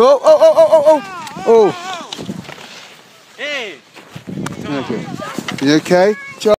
Oh, oh, oh, oh, oh, oh, oh. Hey. Okay. You okay?